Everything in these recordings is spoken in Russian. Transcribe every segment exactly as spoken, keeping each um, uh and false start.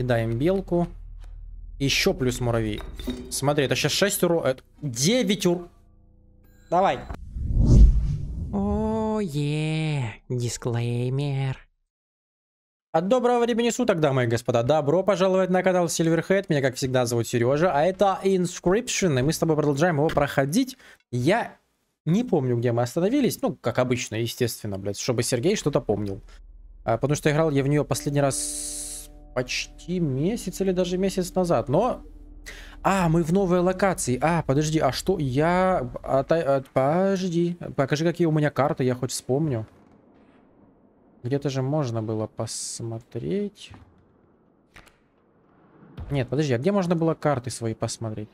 Кидаем белку. Еще плюс муравей. Смотри, это сейчас шесть урона. девять урона. Давай. О-е, дисклеймер. От доброго времени суток, дамы и господа. Добро пожаловать на канал Silverhead. Меня, как всегда, зовут Сережа. А это Inscription. И мы с тобой продолжаем его проходить. Я не помню, где мы остановились. Ну, как обычно, естественно, блядь. Чтобы Сергей что-то помнил. А, потому что играл я в нее последний раз почти месяц или даже месяц назад. Но... А, мы в новой локации. А, подожди, а что? Я... А, а, подожди. Покажи, какие у меня карты, я хоть вспомню. Где-то же можно было посмотреть. Нет, подожди, а где можно было карты свои посмотреть?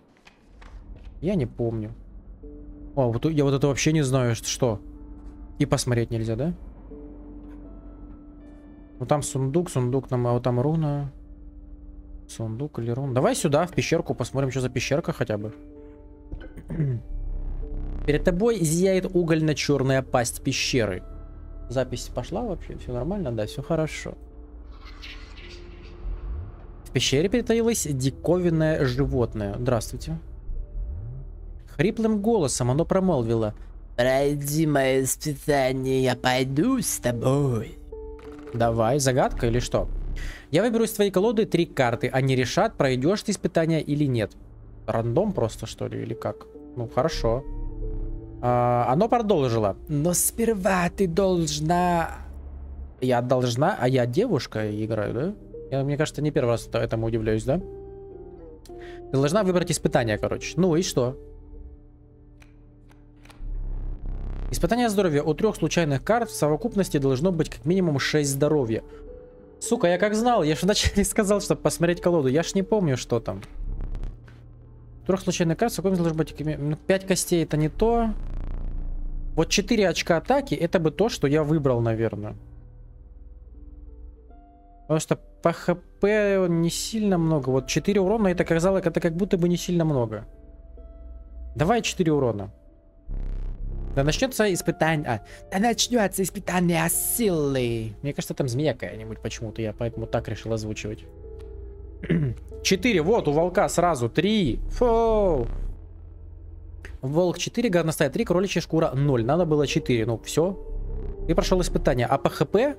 Я не помню. О, вот я вот это вообще не знаю, что. И посмотреть нельзя, да? Ну там сундук, сундук, там, а вот там руна. Сундук или руна. Давай сюда, в пещерку, посмотрим, что за пещерка хотя бы. Перед тобой зияет угольно-черная пасть пещеры. Запись пошла вообще? Все нормально? Да, все хорошо. В пещере притаилось диковинное животное. Здравствуйте. Хриплым голосом оно промолвило: «Пройди мое испытание, я пойду с тобой». Давай, загадка или что? Я выберу из твоей колоды три карты. Они решат, пройдешь ты испытание или нет. Рандом просто, что ли, или как? Ну, хорошо. А, оно продолжило. Но сперва ты должна... Я должна, а я девушка играю, да? Я, мне кажется, не первый раз этому удивляюсь, да? Ты должна выбрать испытание, короче. Ну и что? Испытание здоровья. У трех случайных карт в совокупности должно быть как минимум шесть здоровья. Сука, я как знал, я же вначале сказал, чтобы посмотреть колоду. Я ж не помню, что там. Трех случайных карт, сколько должно быть? пять костей это не то. Вот четыре очка атаки, это бы то, что я выбрал, наверное. Потому что по хп не сильно много. Вот четыре урона, это казалось, это как будто бы не сильно много. Давай четыре урона. Да начнется испытание... А, да начнется испытание силы. Мне кажется, там змея какая-нибудь почему-то. Я поэтому так решил озвучивать. четыре, вот у волка сразу три. Фу. Волк четыре, горностая три, кроличья шкура ноль. Надо было четыре, ну все. Ты прошел испытание. А по хп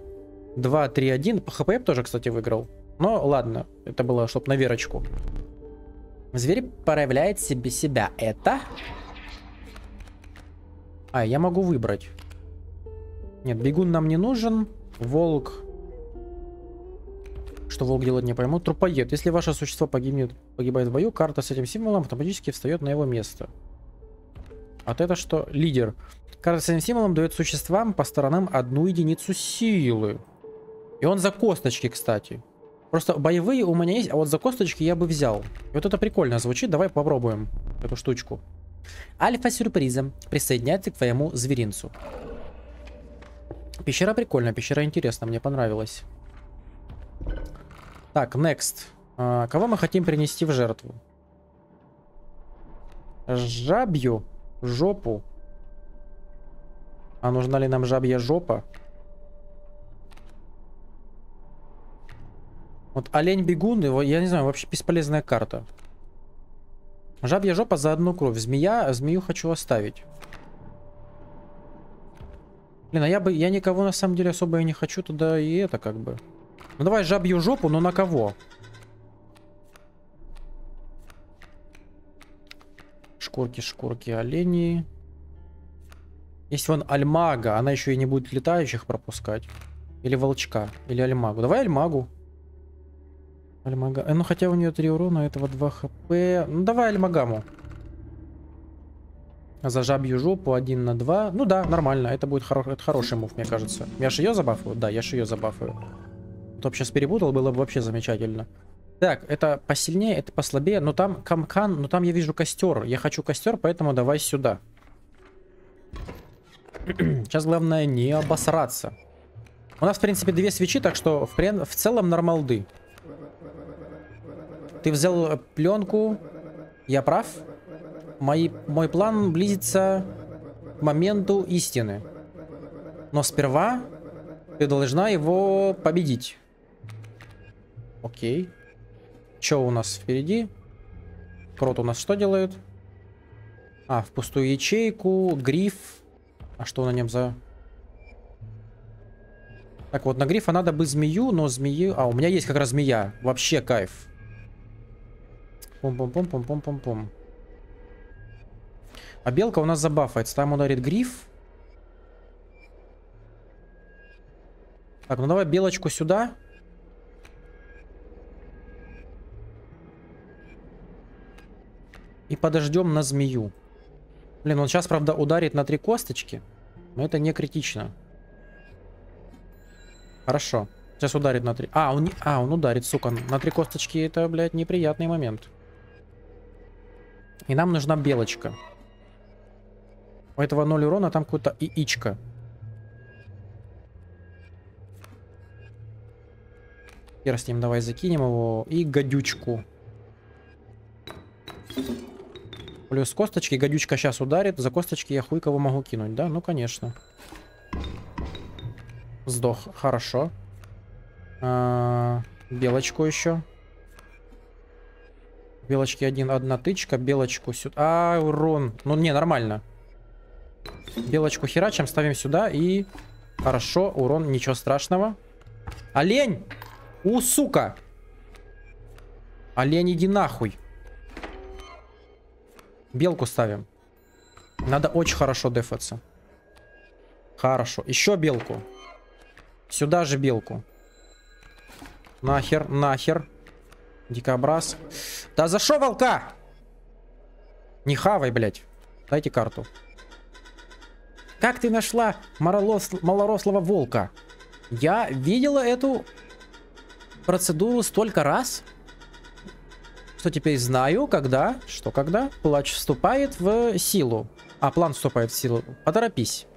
два, три, один. По хп я тоже, кстати, выиграл. Но ладно, это было, чтоб на верочку. Зверь проявляет себе себя. Это? А, я могу выбрать. Нет, бегун нам не нужен. Волк... Что волк делает, не пойму. Трупоед. Если ваше существо погибнет, погибает в бою, карта с этим символом автоматически встает на его место. А это что? Лидер. Карта с этим символом дает существам по сторонам одну единицу силы. И он за косточки, кстати. Просто боевые у меня есть, а вот за косточки я бы взял. И вот это прикольно звучит. Давай попробуем эту штучку. Альфа-сюрпризом. Присоединяется к твоему зверинцу. Пещера прикольная, пещера интересна, мне понравилась. Так, next. А, кого мы хотим принести в жертву? Жабью жопу. А нужна ли нам жабья жопа? Вот олень-бегун, его, я не знаю, вообще бесполезная карта. Жабья жопа за одну кровь. Змея, змею хочу оставить. Блин, а я бы, я никого на самом деле особо и не хочу туда, и это как бы... Ну давай жабью жопу, но на кого? Шкурки, шкурки, олени. Есть вон альмага, она еще и не будет летающих пропускать. Или волчка, или альмагу. Давай альмагу. Альмага. Э, ну хотя у нее три урона, этого два хп. Ну давай альмагаму. За жабью жопу один на два. Ну да, нормально, это будет хоро... это хороший мув, мне кажется. Я же ее забафаю? Да, я же ее забафаю. Топ сейчас перепутал, было бы вообще замечательно. Так, это посильнее, это послабее. Но там камкан, но там я вижу костер. Я хочу костер, поэтому давай сюда. Сейчас главное не обосраться. У нас, в принципе, две свечи, так что в, прен... в целом нормалды. Ты взял пленку. Я прав. Мои... Мой план близится к моменту истины. Но сперва ты должна его победить. Окей. Что у нас впереди? Крот у нас что делает? А, в пустую ячейку. Гриф. А что на нем за... Так вот, на грифа надо бы змею, но змею... А, у меня есть как раз змея. Вообще кайф. Пум-пум-пум-пум-пум-пум-пум. А белка у нас забафается. Там ударит гриф. Так, ну давай белочку сюда. И подождем на змею. Блин, он сейчас, правда, ударит на три косточки. Но это не критично. Хорошо. Сейчас ударит на три... А, он, не... а, он ударит, сука. На три косточки это, блядь, неприятный момент. И нам нужна белочка. У этого ноль урона, там какое-то яичко. Хер с ним, давай закинем его. И гадючку. Плюс косточки. Гадючка сейчас ударит. За косточки я хуй кого могу кинуть, да? Ну, конечно. Сдох. Хорошо. А, белочку еще. Белочки один, одна тычка. Белочку сюда. А, урон. Ну, не, нормально. Белочку херачим, ставим сюда и... Хорошо, урон, ничего страшного. Олень! У, сука! Олень, иди нахуй. Белку ставим. Надо очень хорошо дефаться. Хорошо. Еще белку. Сюда же белку. Нахер, нахер. Дикобраз. Да за шо волка? Не хавай, блядь. Дайте карту. Как ты нашла малорос... малорослого волка? Я видела эту процедуру столько раз, что теперь знаю, когда, что когда плач вступает в силу. А, план вступает в силу. Поторопись.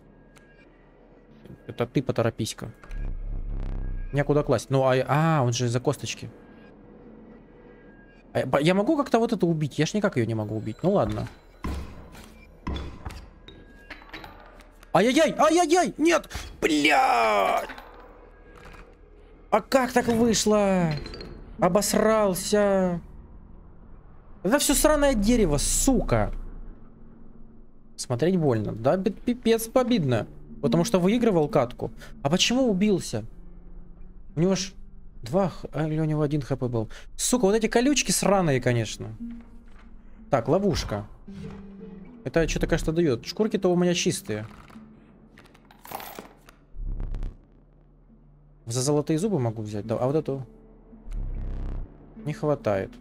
Это ты поторопись-ка. Некуда класть. Ну, а, а, он же за косточки. Я могу как-то вот это убить? Я ж никак ее не могу убить. Ну, ладно. Ай-яй-яй! Ай-яй-яй! Нет! Бля! А как так вышло? Обосрался. Это все сраное дерево, сука. Смотреть больно. Да, пипец, побидно. Потому что выигрывал катку. А почему убился? У него ж два, а, или у него один хп был. Сука, вот эти колючки сраные, конечно. Так, ловушка. Это что-то, конечно, дает. Шкурки-то у меня чистые. За золотые зубы могу взять. Да, а вот эту не хватает.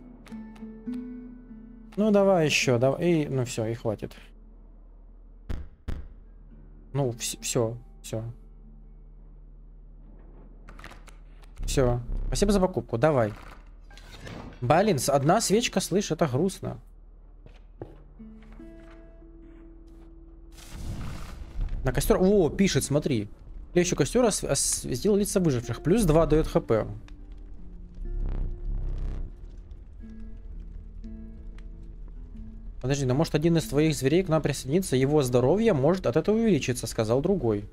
Ну давай еще, давай, и, ну все, и хватит. Ну все, все, все. Спасибо за покупку, давай. Блин, одна свечка, слышь, это грустно. На костер, о, пишет, смотри. Еще костер ос... ос... сделал лица выживших, плюс два дает хп. Подожди, ну может один из твоих зверей к нам присоединится, его здоровье может от этого увеличиться, сказал другой.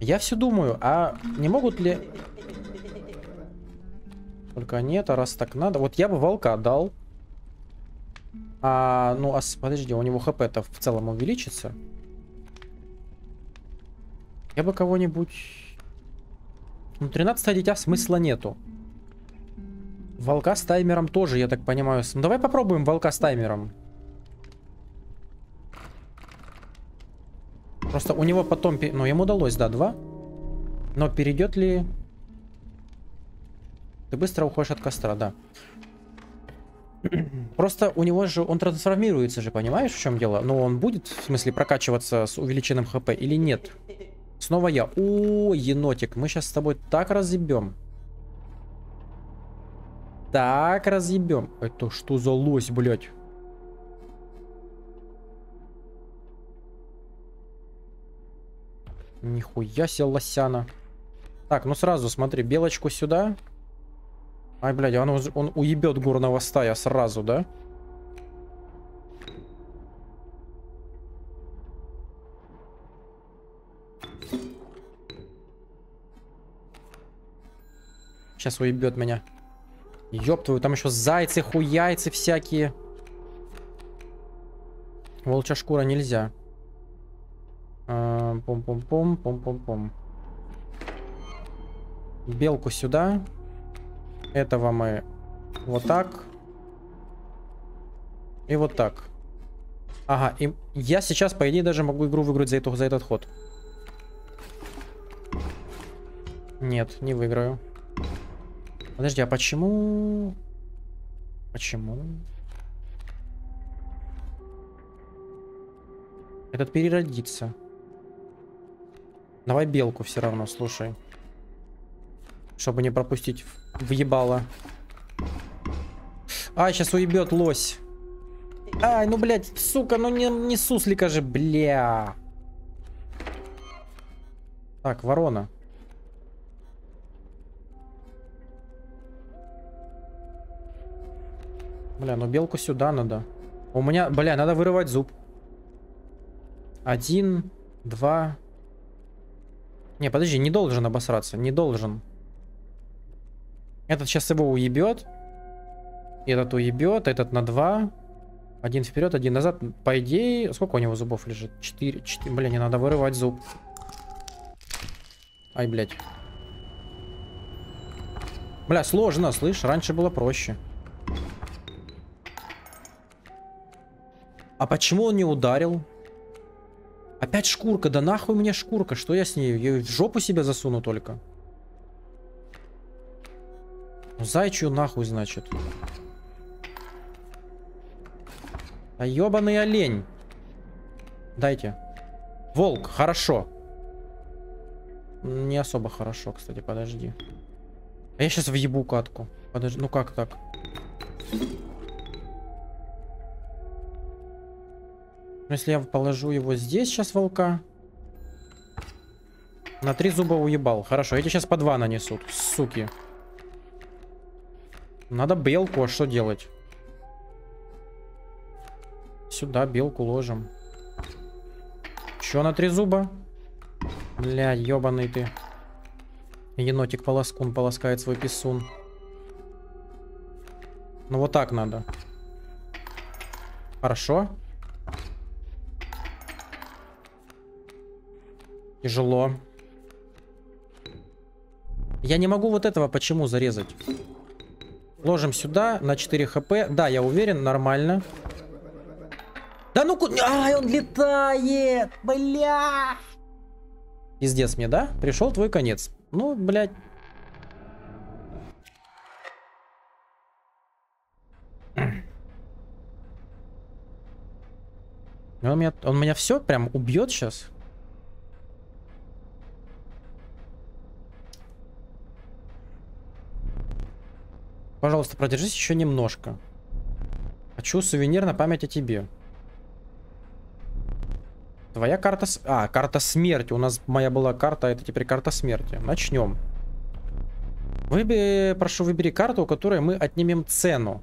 Я все думаю, а не могут ли... Только нет, а раз так надо... Вот я бы волка дал. А, ну, а подожди, у него хп-то в целом увеличится. Я бы кого-нибудь... Ну, тринадцатое дитя смысла нету. Волка с таймером тоже, я так понимаю. Ну, давай попробуем волка с таймером. Просто у него потом... Ну, ему удалось, да, два. Но перейдет ли... Ты быстро уходишь от костра, да. Просто у него же... Он трансформируется же, понимаешь, в чем дело? Но он будет, в смысле, прокачиваться с увеличенным хп или нет? Снова я. О, енотик. Мы сейчас с тобой так разъебем. Так, разъебем. Это что за лось, блядь? Нихуя себе лосяна. Так, ну сразу смотри, белочку сюда. Ай, блядь, он, он уебет горного стая сразу, да? Сейчас уебет меня. Ёб твою, там еще зайцы, хуяйцы всякие. Волчья шкура нельзя. Пом-пом-пом, пом-пом-пом. Белку сюда. Этого мы вот так. И вот так. Ага, и я сейчас, по идее, даже могу игру выиграть за, эту, за этот ход. Нет, не выиграю. Подожди, а почему... Почему... Этот переродится. Давай белку все равно, слушай. Чтобы не пропустить въебало. А, сейчас уебет лось. Ай, ну, блядь, сука, ну не, не суслика же, бля. Так, ворона. Бля, ну белку сюда надо. У меня, бля, надо вырывать зуб. Один, два. Не, подожди, не должен обосраться. Не должен. Этот сейчас его уебет. Этот уебет, этот на два. Один вперед, один назад. По идее, сколько у него зубов лежит? Четыре, четыре. Бля, не надо вырывать зуб. Ай, блядь. Бля, сложно, слышь, раньше было проще. А почему он не ударил? Опять шкурка, да нахуй мне шкурка. Что я с ней? Я в жопу себя засуну только. Зайчью нахуй, значит. А ёбаный олень. Дайте. Волк, хорошо. Не особо хорошо, кстати, подожди. А я сейчас въебу катку. Подожди, ну как так? Если я положу его здесь сейчас, волка. На три зуба уебал. Хорошо, эти сейчас по два нанесут. Суки. Надо белку, а что делать? Сюда белку ложим. Чё на три зуба? Бля, ёбаный ты. Енотик-полоскун полоскает свой писун. Ну вот так надо. Хорошо. Тяжело. Я не могу вот этого почему зарезать. Ложим сюда на четыре хп. Да, я уверен, нормально. Да ну куда? Ай, он летает! Бля! Пиздец мне, да? Пришел твой конец. Ну, блядь. Он меня, он меня все прям убьет сейчас. Пожалуйста, продержись еще немножко. Хочу сувенир на память о тебе. Твоя карта... С... А, карта смерти. У нас моя была карта, а это теперь карта смерти. Начнем. Выбери... Прошу, выбери карту, у которой мы отнимем цену.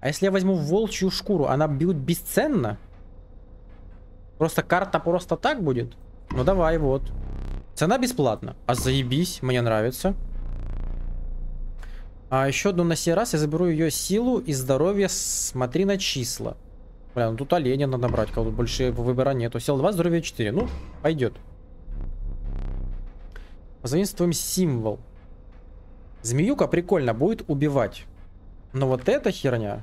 А если я возьму волчью шкуру, она будет бесценно? Просто карта просто так будет? Ну давай, вот. Цена бесплатна. А заебись, мне нравится. А еще одну на сей раз я заберу ее силу и здоровье. Смотри на числа. Бля, ну тут оленя надо брать, как будто больше выбора нету. Сила два, здоровье четыре. Ну, пойдет. Позаимствуем символ. Змеюка прикольно будет убивать. Но вот эта херня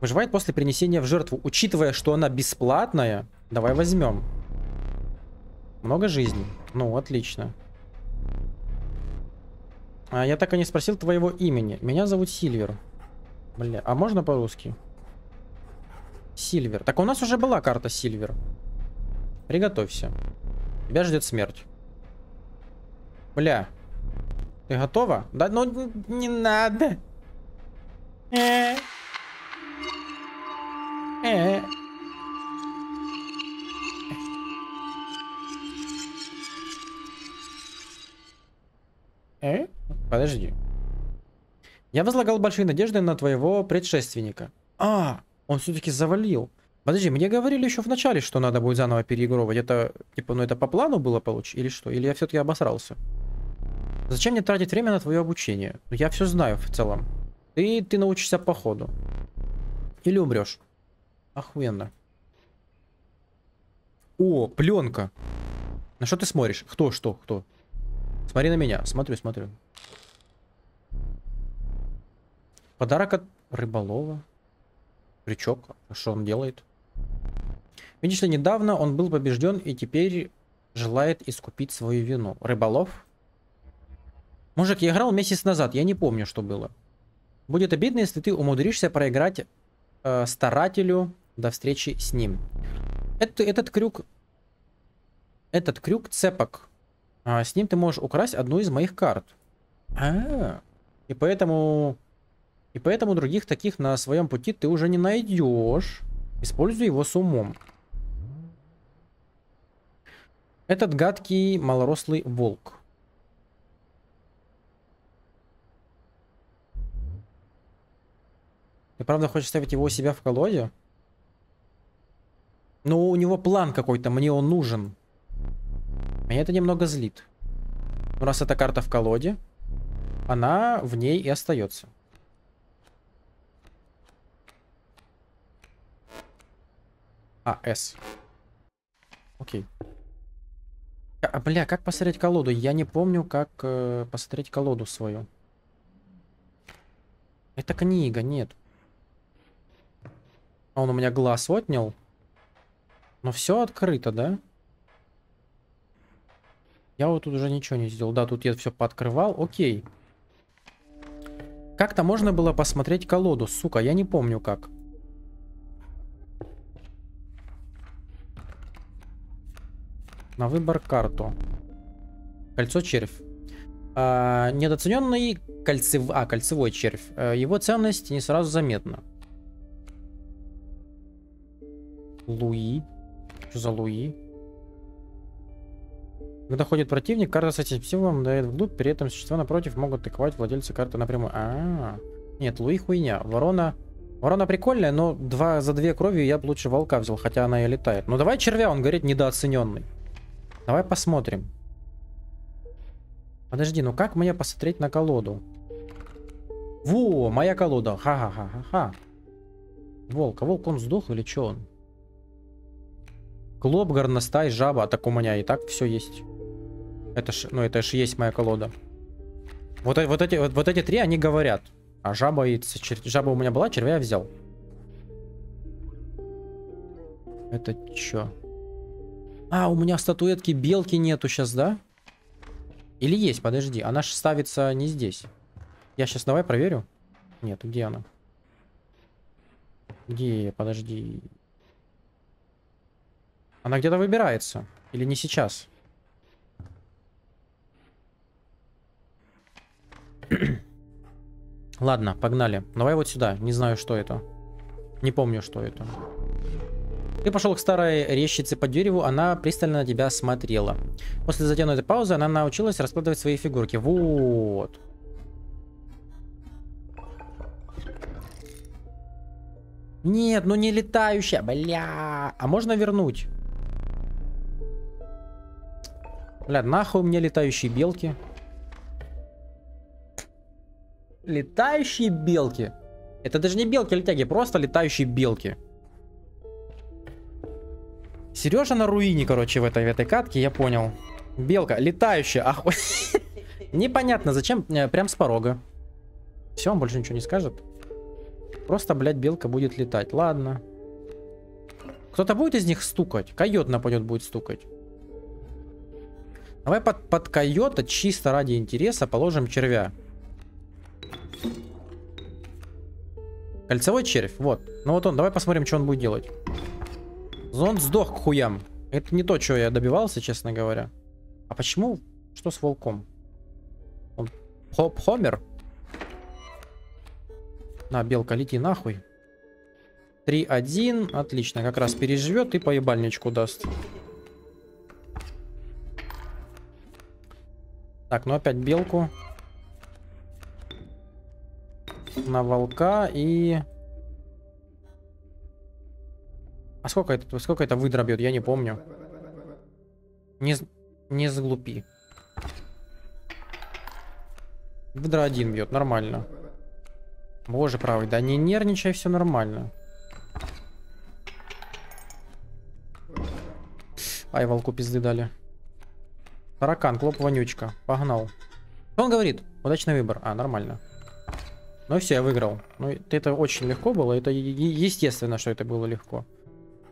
выживает после принесения в жертву. Учитывая, что она бесплатная, давай возьмем. Много жизней? Ну, отлично. А я так и не спросил твоего имени. Меня зовут Сильвер. Бля, а можно по-русски? Сильвер. Так у нас уже была карта Сильвер. Приготовься. Тебя ждет смерть. Бля. Ты готова? Да, ну, не надо. Э-э. Э-э. Э? Подожди. Я возлагал большие надежды на твоего предшественника. А, он все-таки завалил. Подожди, мне говорили еще в начале, что надо будет заново переигровывать. Это, типа, ну это по плану было получить или что? Или я все-таки обосрался? Зачем мне тратить время на твое обучение? Я все знаю в целом. Ты, ты научишься по ходу. Или умрешь. Охуенно. О, пленка. На что ты смотришь? Кто, что, кто? Смотри на меня. Смотрю, смотрю. Подарок от рыболова. Крючок. Что он делает? Видишь ли, недавно он был побежден и теперь желает искупить свою вину. Рыболов? Мужик, я играл месяц назад. Я не помню, что было. Будет обидно, если ты умудришься проиграть э, старателю до встречи с ним. Это, этот крюк... Этот крюк цепок. А, с ним ты можешь украсть одну из моих карт. А -а -а. И поэтому... И поэтому других таких на своем пути ты уже не найдешь. Используй его с умом. Этот гадкий малорослый волк. Ты правда хочешь ставить его у себя в колоде? Ну, у него план какой-то, мне он нужен. Меня это немного злит. Но раз эта карта в колоде, она в ней и остается. А, С. Окей. А, бля, как посмотреть колоду? Я не помню, как э, посмотреть колоду свою. Это книга, нет. А он у меня глаз отнял. Но все открыто, да? Я вот тут уже ничего не сделал. Да, тут я все пооткрывал. Окей. Как-то можно было посмотреть колоду, сука. Я не помню как. На выбор карту. Кольцо червь. А, недооцененный кольцев... а, кольцевой червь. А, его ценность не сразу заметна. Луи. Что за Луи? Когда ходит противник, карта с этим символом дает вглубь, при этом существа напротив могут атаковать владельца карты напрямую. А, -а, -а. Нет, Луи хуйня. Ворона... Ворона прикольная, но два... за две крови я бы лучше волка взял, хотя она и летает. Ну давай червя, он говорит, недооцененный. Давай посмотрим. Подожди, ну как мне посмотреть на колоду? Во, моя колода. Ха-ха-ха-ха-ха. Волк, а волк он сдох или что он? Клоп, горностай, жаба. Так у меня и так все есть. Это ж, ну это же есть моя колода. Вот, вот, эти, вот, вот эти три, они говорят. А жаба и чер... жаба у меня была, червя я взял. Это чё? А, у меня статуэтки белки нету сейчас, да? Или есть, подожди. Она же ставится не здесь. Я сейчас давай проверю. Нет, где она? Где, подожди. Она где-то выбирается. Или не сейчас? Ладно, погнали. Давай вот сюда. Не знаю, что это. Не помню, что это. Ты пошел к старой резчице по дереву. Она пристально на тебя смотрела. После затянутой паузы она научилась раскладывать свои фигурки. Вот. Нет, ну не летающая. Бля. А можно вернуть? Бля, нахуй мне летающие белки. Летающие белки. Это даже не белки-летяги, просто летающие белки. Сережа на руине, короче, в этой, в этой катке, я понял. Белка, летающая, охуй. Непонятно, зачем, прям с порога. Все, он больше ничего не скажет. Просто, блядь, белка будет летать, ладно. Кто-то будет из них стукать? Койот нападет, будет стукать. Давай под, под койота, чисто ради интереса, положим червя. Кольцевой червь, вот. Ну вот он, давай посмотрим, что он будет делать. Он сдох к хуям. Это не то, чего я добивался, честно говоря. А почему? Что с волком? Он хоп-хомер? На, белка, лети нахуй. три один. Отлично, как раз переживет и поебальничку даст. Так, ну опять белку. На волка и... сколько это, сколько это выдра бьет? Я не помню. Не, не сглупи. Выдра один бьет, нормально. Боже правый, да не нервничай, все нормально. Ай, волку пизды дали. Таракан, клоп, вонючка. Погнал. Что он говорит? Удачный выбор. А, нормально. Ну все, я выиграл. Ну, это очень легко было. Это естественно, что это было легко.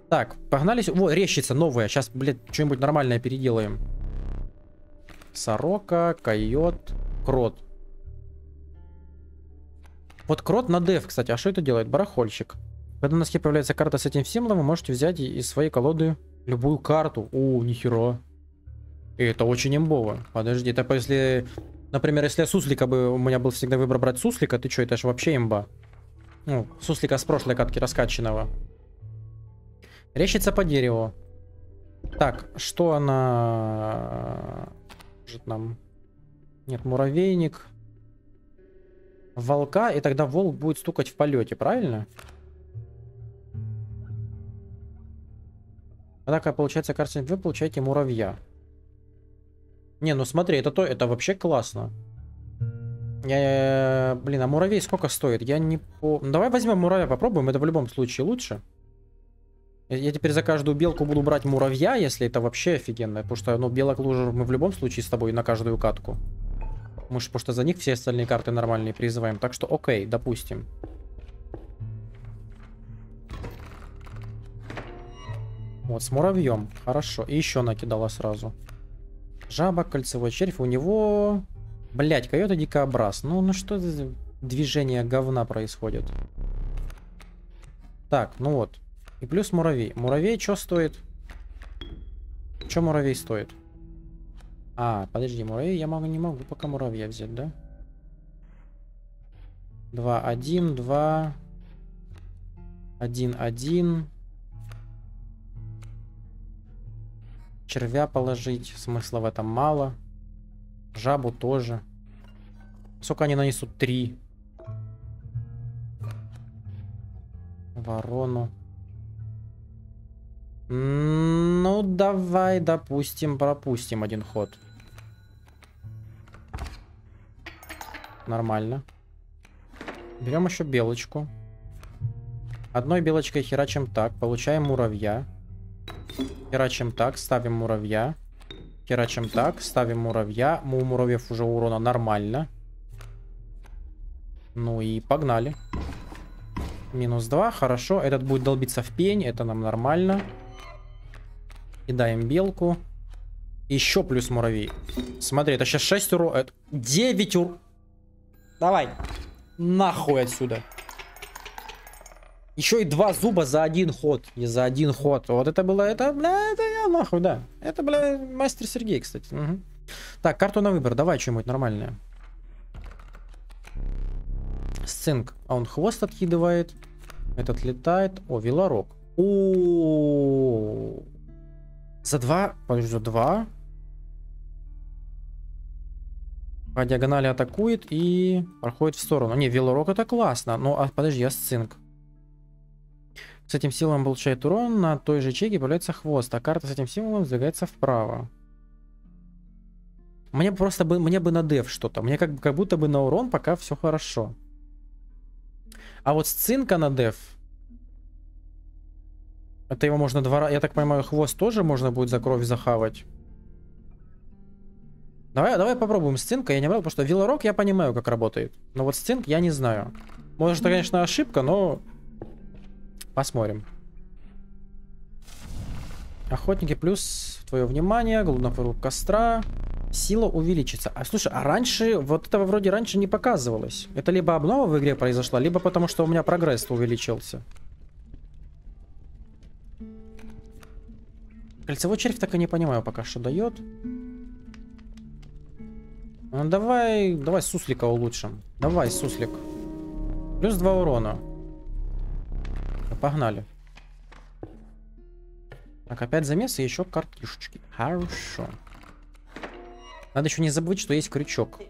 Так, погнались. О, рещица новая. Сейчас, блядь, что-нибудь нормальное переделаем. Сорока, койот, крот. Вот крот на деф, кстати. А что это делает? Барахольщик. Когда у нас появляется карта с этим символом, вы можете взять из своей колоды любую карту. О, нихера. И это очень имбово. Подожди, это если... Например, если я суслика бы... У меня был всегда выбор брать суслика. Ты что, это же вообще имба. Ну, суслика с прошлой катки раскачанного. Рещица по дереву. Так, что она... Может нам... Нет, муравейник. Волка, и тогда волк будет стукать в полете, правильно? А так, а получается, кажется, вы получаете муравья. Не, ну смотри, это то, это вообще классно. Я, блин, а муравей сколько стоит? Я не по... Давай возьмем муравья, попробуем, это в любом случае лучше. Я теперь за каждую белку буду брать муравья, если это вообще офигенно. Потому что, ну, белок лужер мы в любом случае с тобой на каждую катку. Мы же, потому что за них все остальные карты нормальные призываем. Так что, окей, допустим. Вот, с муравьем. Хорошо. И еще накидала сразу. Жаба, кольцевой червь. У него... Блять, койота дикобраз. Ну, ну что за движение говна происходит? Так, ну вот. И плюс муравей. Муравей что стоит? Что муравей стоит? А, подожди, муравей я могу, не могу пока муравья взять, да? два, один, два, один, один. Червя положить, смысла в этом мало. Жабу тоже. Сколько они нанесут? Три. Ворону. Ну, давай, допустим, пропустим один ход. Нормально. Берем еще белочку. Одной белочкой херачим так. Получаем муравья. Херачим так, ставим муравья. Херачим так, ставим муравья. У муравьев уже урона нормально. Ну и погнали. минус два, хорошо. Этот будет долбиться в пень, это нам нормально. Кидаем белку. Еще плюс муравей. Смотри, это сейчас шесть урона. девять урона. Давай. Нахуй отсюда. Еще и два зуба за один ход. И за один ход. Вот это было, это, бля, это я нахуй, да. Это, бля, мастер Сергей, кстати. Угу. Так, карту на выбор. Давай что-нибудь нормальное. Сцинк. А он хвост откидывает. Этот летает. О, велорог. О-о-о-о. За два, подожди, за два. По диагонали атакует и проходит в сторону. Не, велорок это классно. Но, а, подожди, а сцинк. С этим символом получает урон. На той же ячейке появляется хвост. А карта с этим символом сдвигается вправо. Мне просто бы, мне бы на деф что-то. Мне как, как будто бы на урон пока все хорошо. А вот сцинка на деф. Это его можно два раза... Я так понимаю, хвост тоже можно будет за кровь захавать. Давай, давай попробуем сцинка. Я не понимаю, потому что велорок я понимаю, как работает. Но вот сцинк я не знаю. Может, это, конечно, ошибка, но... Посмотрим. Охотники плюс твое внимание. Глубокий рук костра. Сила увеличится. А слушай, а раньше, вот этого вроде раньше не показывалось. Это либо обнова в игре произошла, либо потому что у меня прогресс увеличился. Кольцевой червь так и не понимаю пока, что дает. Ну, давай, давай суслика улучшим. Давай, суслик. Плюс два урона. Погнали. Так, опять замес и еще картишечки. Хорошо. Надо еще не забыть, что есть крючок.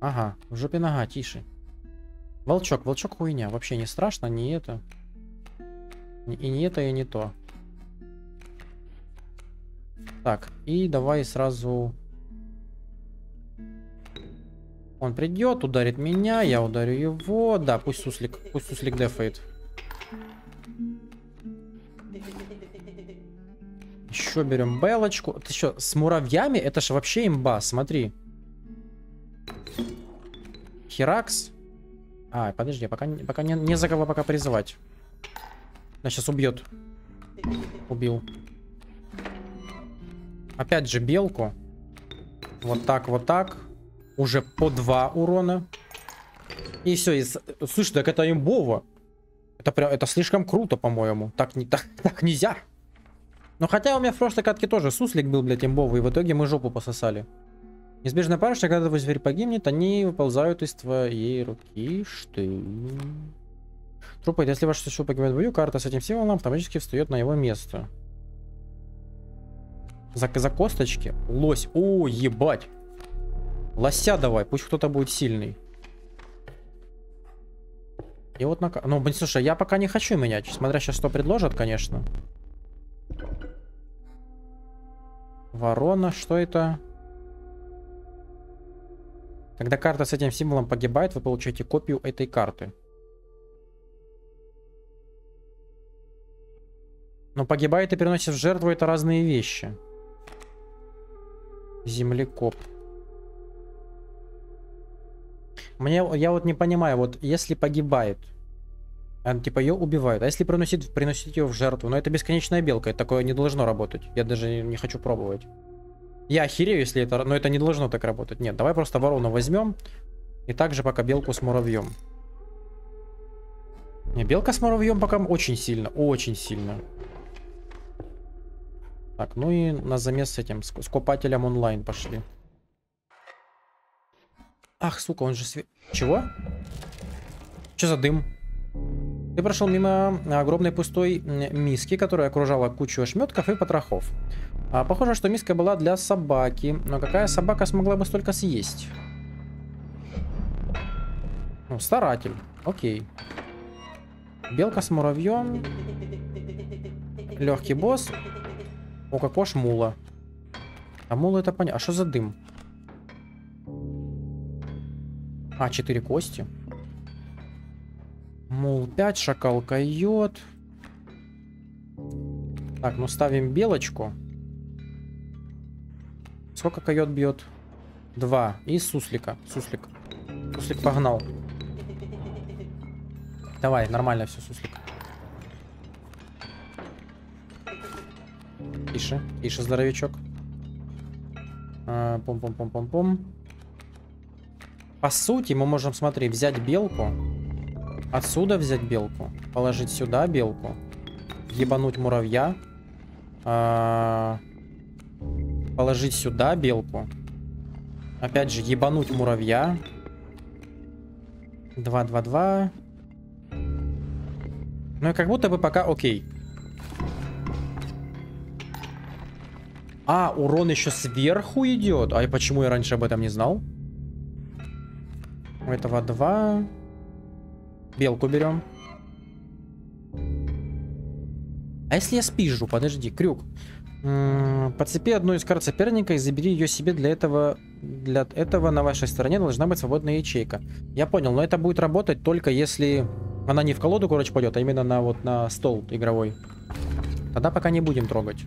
Ага, в жопе нога, тише. Волчок, волчок хуйня. Вообще не страшно, не это. И не это, и не то. Так, и давай сразу... Он придет, ударит меня, я ударю его. Да, пусть суслик, пусть суслик дефает. Еще берем белочку. Ты что, с муравьями? Это же вообще имба, смотри. Херакс. А, подожди, пока, пока не, не за кого пока призывать. Она сейчас убьет. Убил. Опять же белку. Вот так, вот так. Уже по два урона. И все. И... Слушай, так это имбово. Это прям, это слишком круто, по-моему. Так, не, так, так нельзя. Но хотя у меня в прошлой катке тоже суслик был, блядь, имбовый. И в итоге мы жопу пососали. Неизбежная пара, что когда твой зверь погибнет, они выползают из твоей руки. Что? Трупы, если ваш существо погибает в бою, карта с этим символом автоматически встает на его место. За, за косточки? Лось. О, ебать. Лося давай, пусть кто-то будет сильный. И вот на... Ну, блин, слушай, я пока не хочу менять. Смотря сейчас что предложат, конечно. Ворона, что это? Когда карта с этим символом погибает, вы получаете копию этой карты. Но погибает и переносит в жертву — это разные вещи. Землекоп. Мне, я вот не понимаю, вот если погибает, типа ее убивают, а если приносит, приносить ее в жертву, но это бесконечная белка, это такое не должно работать. Я даже не хочу пробовать. Я охерею, если это, но это не должно так работать. Нет, давай просто ворону возьмем и также пока белку с муравьем. Не, белка с муравьем пока очень сильно, очень сильно. Так, ну и на замес с этим, с, с копателем онлайн пошли. Ах, сука, он же свет... Чего? Что за дым? Ты прошел мимо огромной пустой миски, которая окружала кучу ошметков и потрохов. А, похоже, что миска была для собаки. Но какая собака смогла бы столько съесть? Ну, старатель. Окей. Белка с муравьем. Легкий босс. О, кокош мула. А мула это понятно. А что за дым? А, четыре кости. Мул пять, шакал койот. Так, ну ставим белочку. Сколько койот бьет? Два. И суслика. Суслик. Суслик погнал. Давай, нормально все, суслик. Тише, тише, здоровячок. А, пом-пом-пом-пом-пом. По сути, мы можем, смотри, взять белку. Отсюда взять белку. Положить сюда белку. Ебануть муравья. А... Положить сюда белку. Опять же, ебануть муравья. два-два-два. Ну и как будто бы пока окей. А, урон еще сверху идет. А почему я раньше об этом не знал? У этого два. Белку берем. А если я спижу? Подожди, крюк. М-м, подцепи одну из карт соперника и забери ее себе. Для этого, для этого на вашей стороне должна быть свободная ячейка. Я понял, но это будет работать только если она не в колоду, короче, пойдет, а именно на, вот, на стол игровой. Тогда пока не будем трогать.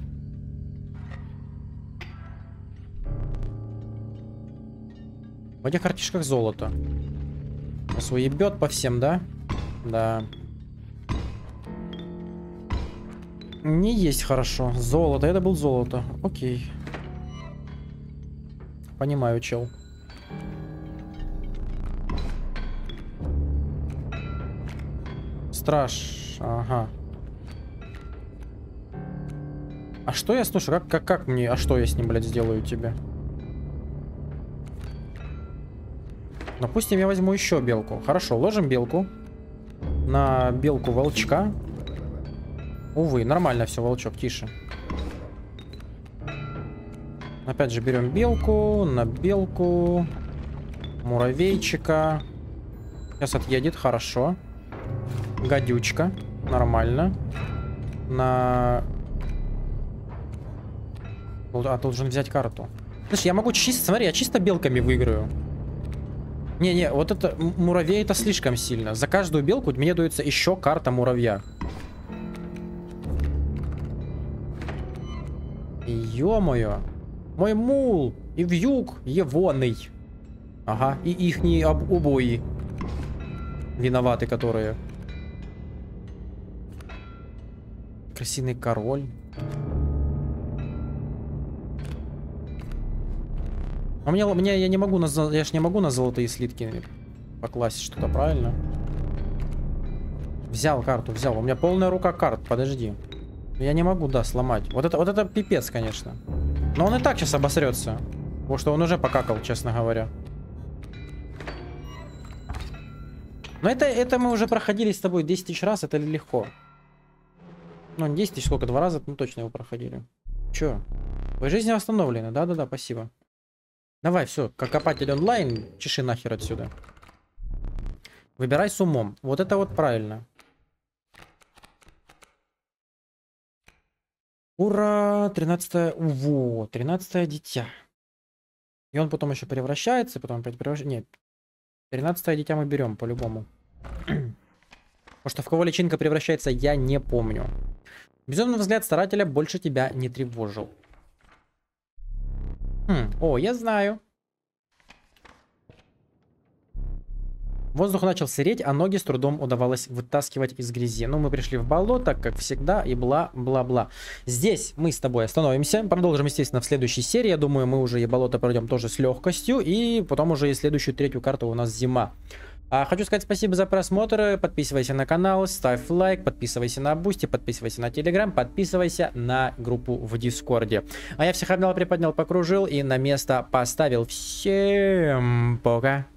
В этих картишках золото. Сейчас уебет по всем, да? Да. Не есть хорошо. Золото. Это был золото. Окей. Понимаю, чел. Страж. Ага. А что я, слушай, как, как, как мне... А что я с ним, блядь, сделаю тебе? Допустим, я возьму еще белку. Хорошо, ложим белку. На белку волчка. Увы, нормально все, волчок, тише. Опять же, берем белку, на белку. Муравейчика. Сейчас отъедет, хорошо. Гадючка, нормально. на... А, должен взять карту. Слушай, я могу чисто... Смотри, я чисто белками выиграю. Не-не, вот это... Муравей это слишком сильно. За каждую белку мне дается еще карта муравья. Ё-моё. Мой мул. И вьюг егоный. Ага, и ихние об обои. Виноваты которые. Крысиный король. А мне, мне я не могу на, я ж не могу на золотые слитки покласть что-то, правильно? Взял карту, взял. У меня полная рука карт, подожди. Я не могу, да, сломать. Вот это, вот это пипец, конечно. Но он и так сейчас обосрется. Потому что он уже покакал, честно говоря. Но это, это мы уже проходили с тобой десять тысяч раз, это легко. Ну, десять тысяч, сколько, два раза, ну точно его проходили. Че? Твоя жизнь восстановлена, да-да-да, спасибо. Давай, все, копатель онлайн, чеши нахер отсюда. Выбирай с умом. Вот это вот правильно. Ура! тринадцатое... Во! тринадцатое дитя. И он потом еще превращается, потом опять превращается... Нет. тринадцатое дитя мы берем, по-любому. Потому что в кого личинка превращается, я не помню. Безумный взгляд старателя больше тебя не тревожил. Хм. О, я знаю. Воздух начал сыреть, а ноги с трудом удавалось вытаскивать из грязи. Ну, мы пришли в болото, как всегда, и бла-бла-бла. Здесь мы с тобой остановимся. Продолжим, естественно, в следующей серии. Я думаю, мы уже и болото пройдем тоже с легкостью. И потом уже и следующую третью карту у нас зима. А хочу сказать спасибо за просмотр. Подписывайся на канал, ставь лайк, подписывайся на Бусти, подписывайся на Телеграм, подписывайся на группу в Дискорде. А я всех обнял, приподнял, покружил и на место поставил. Всем пока.